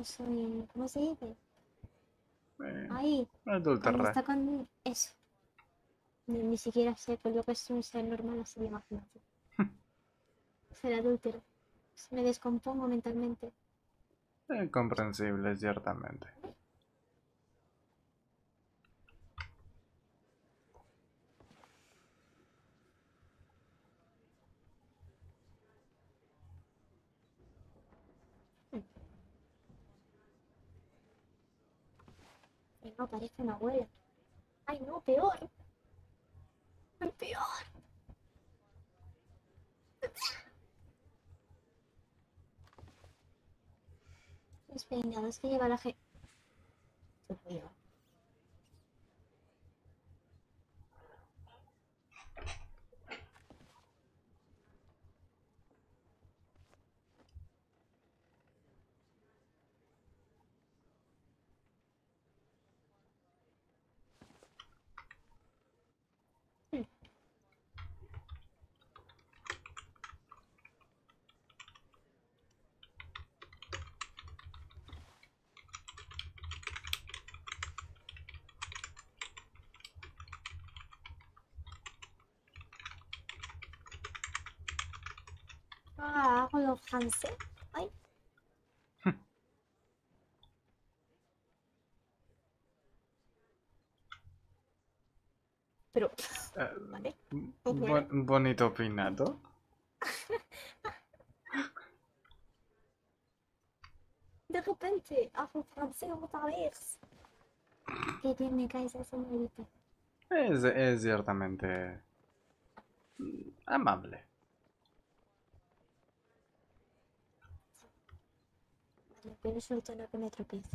Eso, ¿cómo se dice? Ahí. Adulterra. Está con eso. Ni siquiera sé por lo que es un ser normal, así de imagínate. Ser adúltero. Me descompongo mentalmente. Incomprensible, ciertamente. No, parece una abuela. Ay, no, peor. El peor. Los peinados que lleva la gente. Dios mío. Hansel, ay. Pero, vale. Bonito peinado. De repente, hablo francés otra vez. Qué bien me cae esa señorita. Es ciertamente amable. Pero es lo que me tropiece.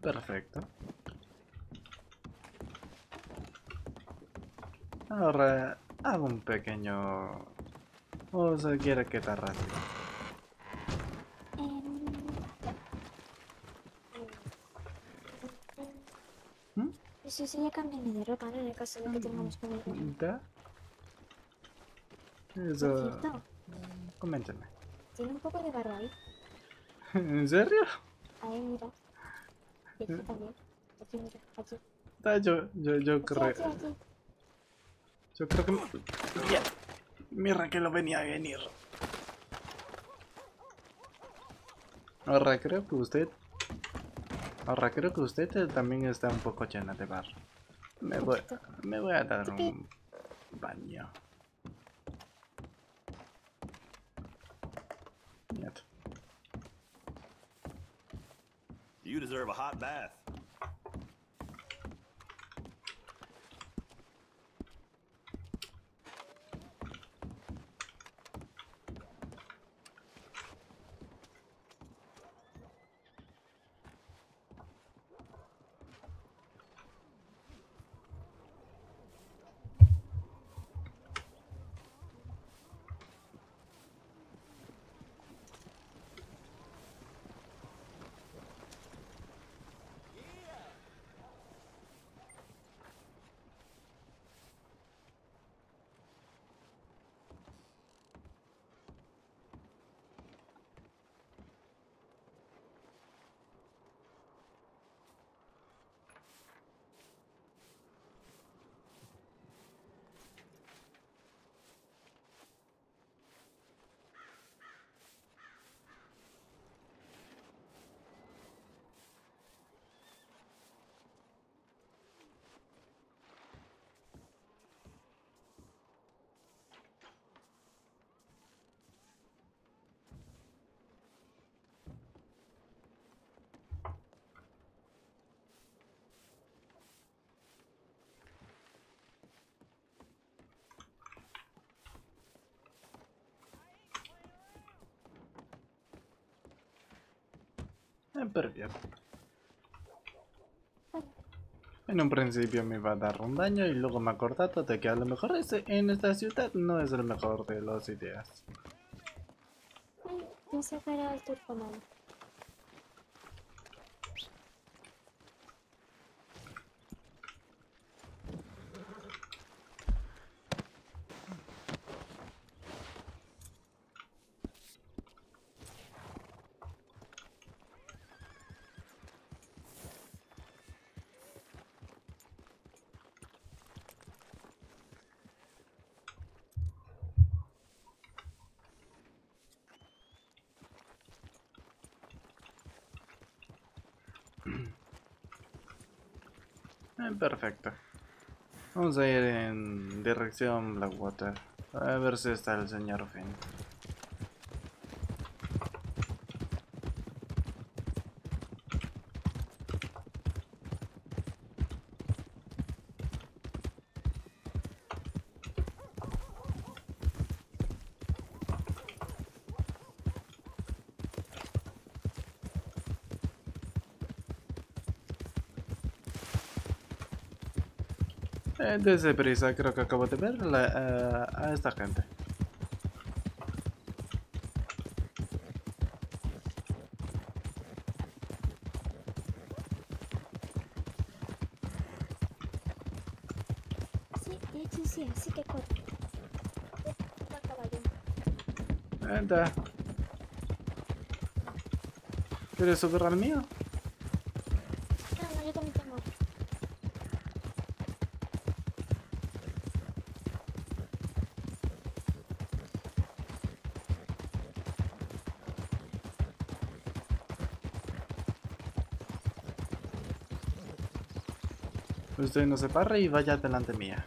Perfecto. Ahora hago un pequeño... ¿O se quiere que te arrastre? Sí, ya cambié de ropa, ¿no? En el caso de que tengamos que ver. Eso... Coméntame. Tiene un poco de barro ahí. ¿En serio? Ahí, mira. Yo creo que... Yeah. Mira que lo venía a venir. Ahora creo que usted también está un poco llena de barro. Me voy a dar un baño. You deserve a hot bath. Perdió. En un principio me iba a dar un daño y luego me he acordado de que a lo mejor ese en esta ciudad no es el mejor de las ideas. No sacará el turcomano. Perfecto. Vamos a ir en dirección Blackwater. A ver si está el señor Finn. Desde prisa creo que acabo de ver a esta gente. Sí, que corre. Anda. ¿Quieres subir al mío? Usted no se pare y vaya delante mía.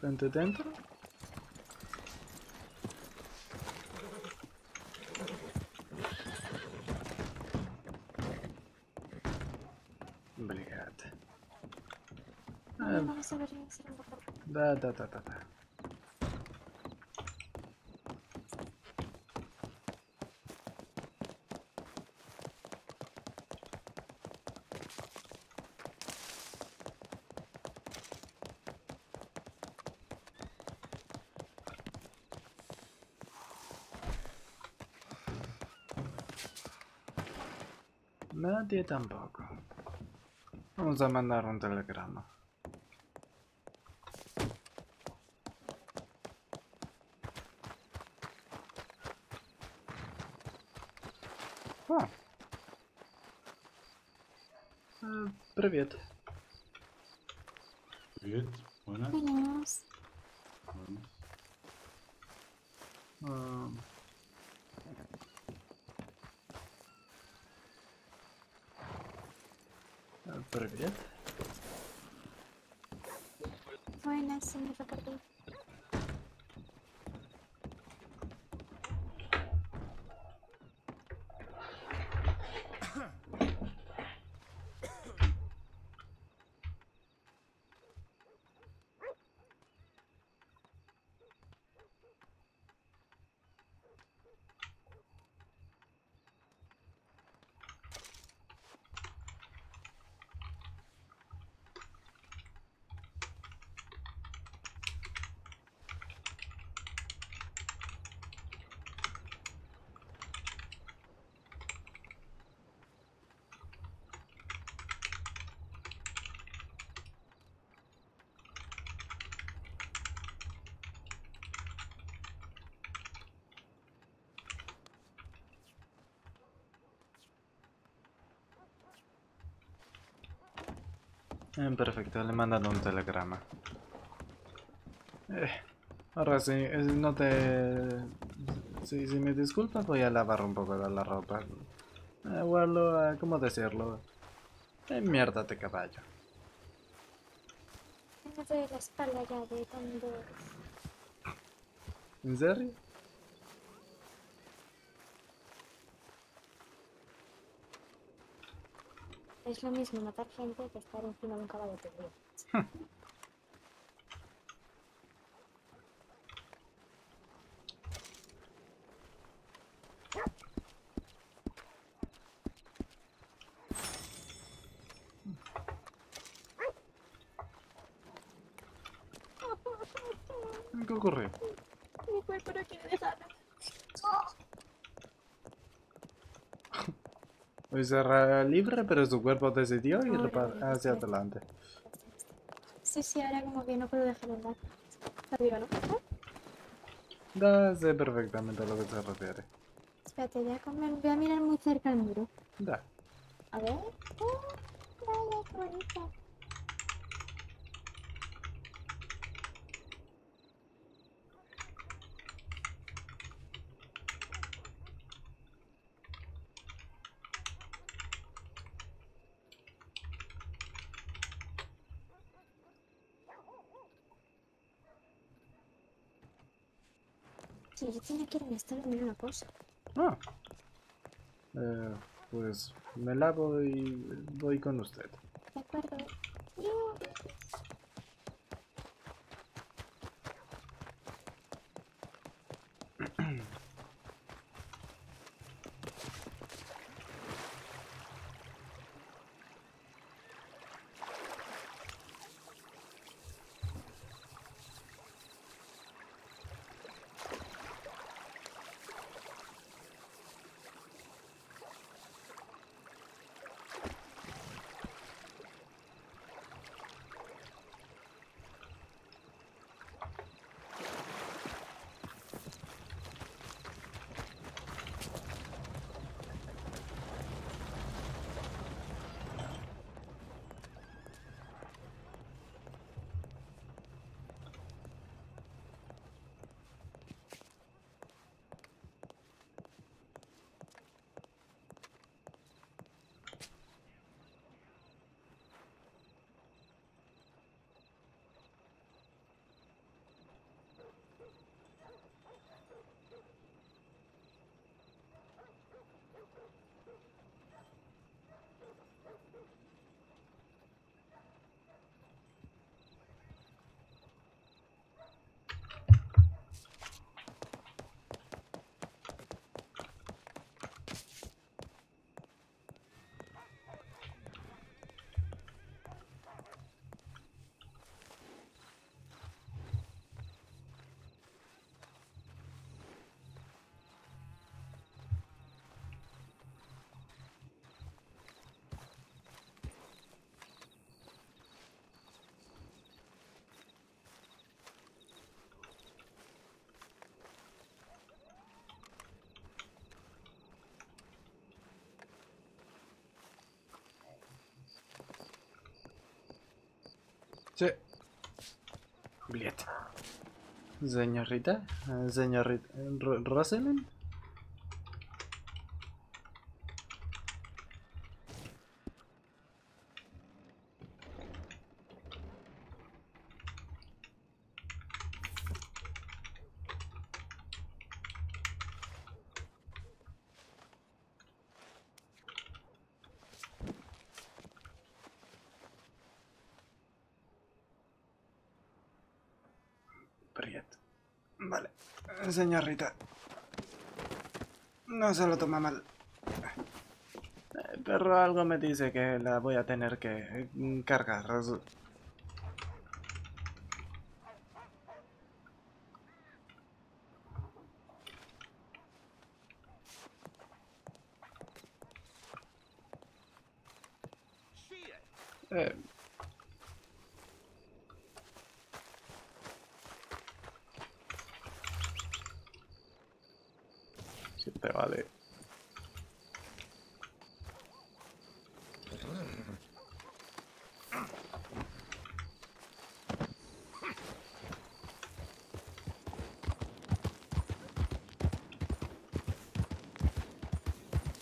Gente dentro. Obrigado. Vamos a ver si lo encontramos. Da. Melodię dam Bogu. No, zamiana rondelegrama. O! Привет. Привет. Buenas. Привет. Buenas, señor Ricardo. Perfecto, le he mandado un telegrama. Ahora sí, no te... Si me disculpas, voy a lavar un poco de la ropa. Guardo, ¿cómo decirlo? Mierda de caballo. No doy la espalda ya de cuando... ¿En serio? Es lo mismo matar gente que estar encima de un caballo perdido. ¿Qué ocurre? Mi cuerpo no quiere dejarlo. Hoy será libre, pero su cuerpo decidió ir hacia adelante. Sí, ahora como que no puedo dejarlo andar. Arriba, ¿no? Da, sé perfectamente a lo que se refiere. Espérate, voy a mirar muy cerca al muro. Da. A ver. Vaya, qué bonito. Sí, yo tenía que ir a estar en una cosa. Pues me lavo y voy con usted. De acuerdo. Yo... Ty... Juliet. Señorita. Señorita... Rosalind. Vale, señorita, no se lo toma mal, pero algo me dice que la voy a tener que cargar. Vale.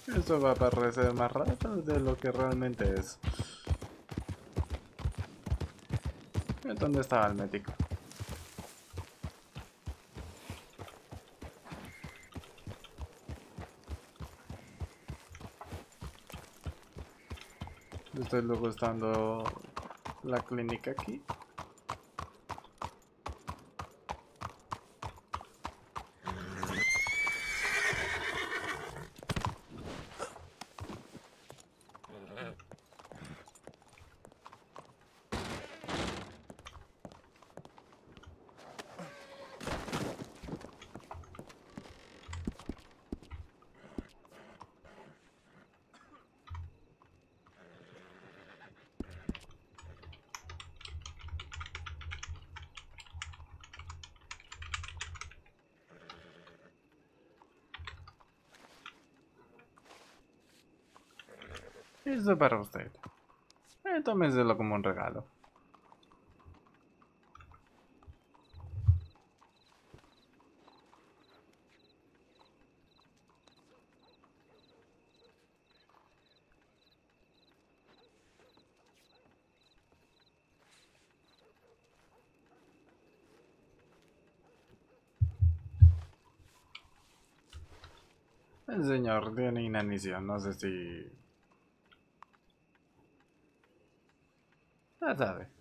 Eso va a parecer más raro de lo que realmente es. ¿Dónde estaba el médico? Estoy luego estando la clínica aquí. Eso es para usted. Tómeselo como un regalo. El señor tiene inanición, no sé si... Ya sabe.